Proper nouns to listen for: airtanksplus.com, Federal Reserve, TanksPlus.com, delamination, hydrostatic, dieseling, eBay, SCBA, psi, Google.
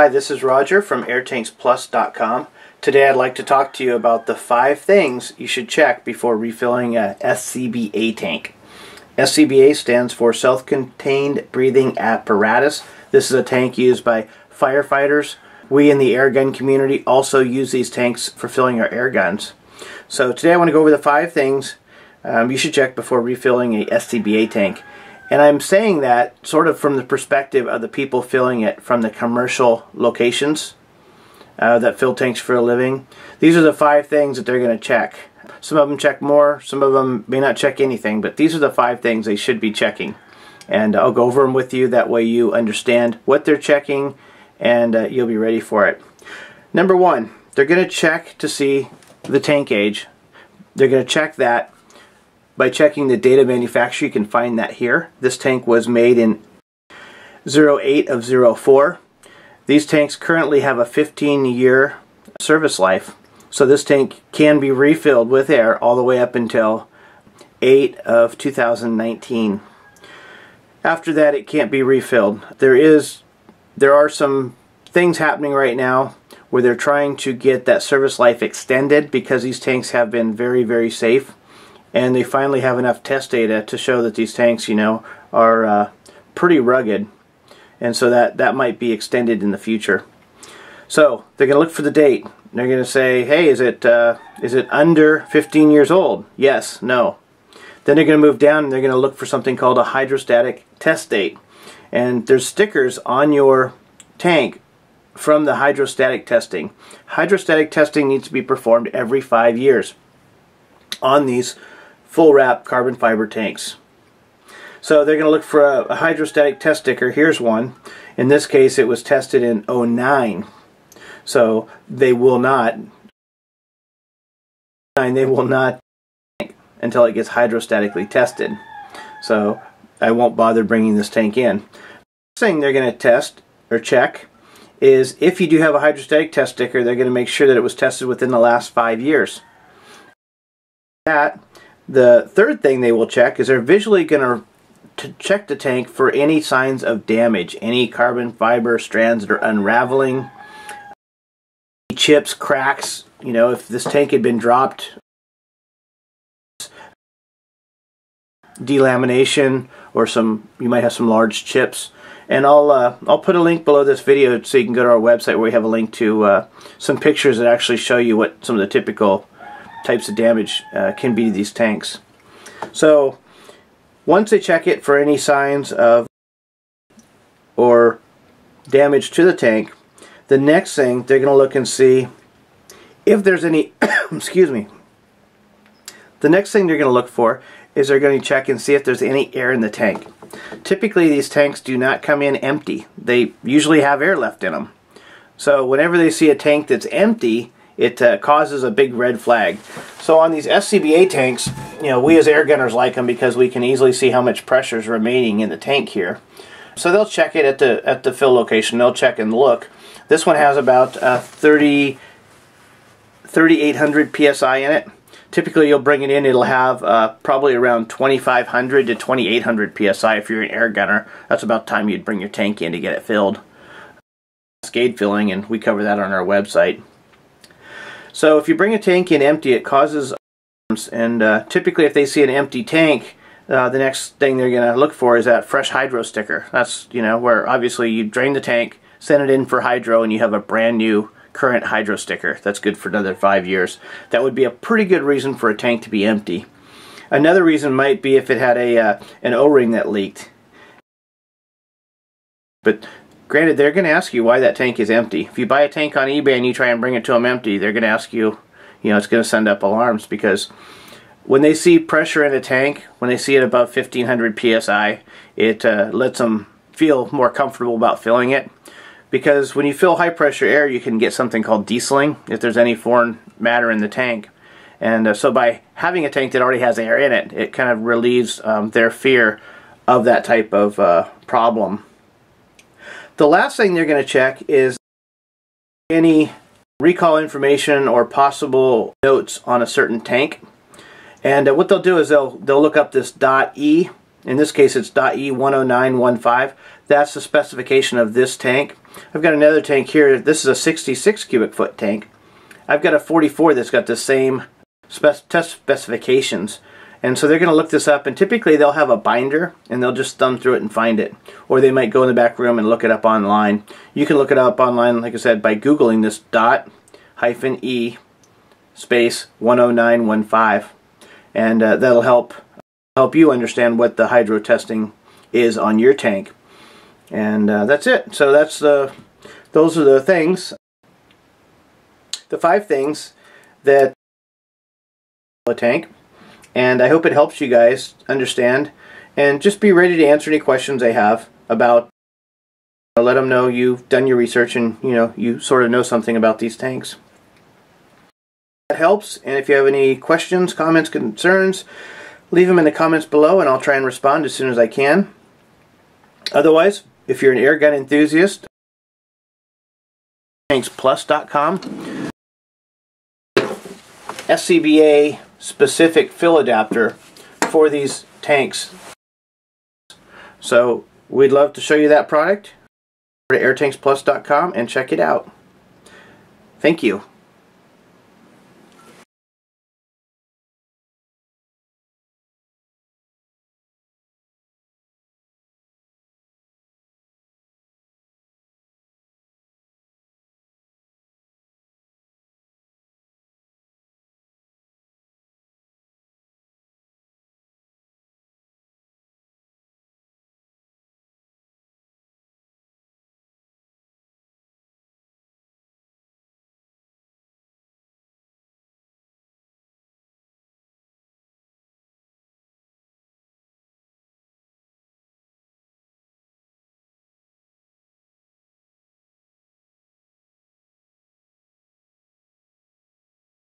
Hi, this is Roger from airtanksplus.com. Today I'd like to talk to you about the 5 things you should check before refilling a SCBA tank. SCBA stands for Self-Contained Breathing Apparatus. This is a tank used by firefighters. We in the air gun community also use these tanks for filling our air guns. So today I want to go over the 5 things you should check before refilling a SCBA tank. And I'm saying that sort of from the perspective of the people filling it from the commercial locations that fill tanks for a living. These are the 5 things that they're going to check. Some of them check more, some of them may not check anything, but these are the 5 things they should be checking. And I'll go over them with you, that way you understand what they're checking and you'll be ready for it. Number 1, they're going to check to see the tank age. They're going to check that by checking the date of manufacture. You can find that here. This tank was made in 08 of 04. These tanks currently have a 15-year service life, so this tank can be refilled with air all the way up until 8 of 2019. After that, it can't be refilled. There are some things happening right now where they're trying to get that service life extended because these tanks have been very, very safe. And they finally have enough test data to show that these tanks, are pretty rugged, and so that might be extended in the future. So they're going to look for the date. They're going to say, "Hey, is it under 15 years old? Yes, no." Then they're going to move down and they're going to look for something called a hydrostatic test date. And there's stickers on your tank from the hydrostatic testing. Hydrostatic testing needs to be performed every 5 years on these full wrap carbon fiber tanks. So they're going to look for a hydrostatic test sticker. Here's one. In this case, it was tested in 09. So they will not tank until it gets hydrostatically tested. So I won't bother bringing this tank in. The thing they're going to test or check is if you do have a hydrostatic test sticker, they're going to make sure that it was tested within the last 5 years. That, the third thing they will check is they're visually going to check the tank for any signs of damage, any carbon fiber strands that are unraveling, chips, cracks. If this tank had been dropped, delamination, or you might have some large chips. And I'll put a link below this video so you can go to our website where we have a link to some pictures that actually show you what some of the typical types of damage can be to these tanks. So once they check it for any signs of or damage to the tank, the next thing they're going to look and see if there's any excuse me. The next thing they're going to look for is they're going to check and see if there's any air in the tank. Typically these tanks do not come in empty. They usually have air left in them. So whenever they see a tank that's empty, it causes a big red flag. So on these SCBA tanks, we as air gunners like them because we can easily see how much pressure is remaining in the tank here. So they'll check it at the fill location. They'll check and look. This one has about 3,800 psi in it. Typically you'll bring it in, it'll have probably around 2,500 to 2,800 psi if you're an air gunner. That's about time you'd bring your tank in to get it filled. Cascade filling, and we cover that on our website. So if you bring a tank in empty, it causes problems, and typically if they see an empty tank, the next thing they're going to look for is that fresh hydro sticker. That's where obviously you drain the tank, send it in for hydro, and you have a brand new current hydro sticker that's good for another 5 years. That would be a pretty good reason for a tank to be empty. Another reason might be if it had an O-ring that leaked. But granted, they're going to ask you why that tank is empty. If you buy a tank on eBay and you try and bring it to them empty, they're going to ask you, it's going to send up alarms, because when they see pressure in a tank, when they see it above 1,500 psi, it lets them feel more comfortable about filling it. Because when you fill high pressure air, you can get something called dieseling, if there's any foreign matter in the tank. And so by having a tank that already has air in it, it kind of relieves their fear of that type of problem. The last thing they're going to check is any recall information or possible notes on a certain tank. And what they'll do is they'll look up this .E In this case it's .E10915. That's the specification of this tank. I've got another tank here. This is a 66 cubic foot tank. I've got a 44 that's got the same test specifications. And so they're going to look this up, and typically they'll have a binder and they'll just thumb through it and find it. Or they might go in the back room and look it up online. You can look it up online, like I said, by Googling this .-E 10915, and that'll help you understand what the hydro testing is on your tank. And that's it. So that's those are the things, the 5 things that a tank. And I hope it helps you guys understand, and just be ready to answer any questions they have about, let them know you've done your research and you sort of know something about these tanks. That helps, and if you have any questions, comments, concerns, leave them in the comments below and I'll try and respond as soon as I can. Otherwise, if you're an air gun enthusiast, TanksPlus.com. SCBA specific fill adapter for these tanks. So we'd love to show you that product. Go to airtanksplus.com and check it out. Thank you.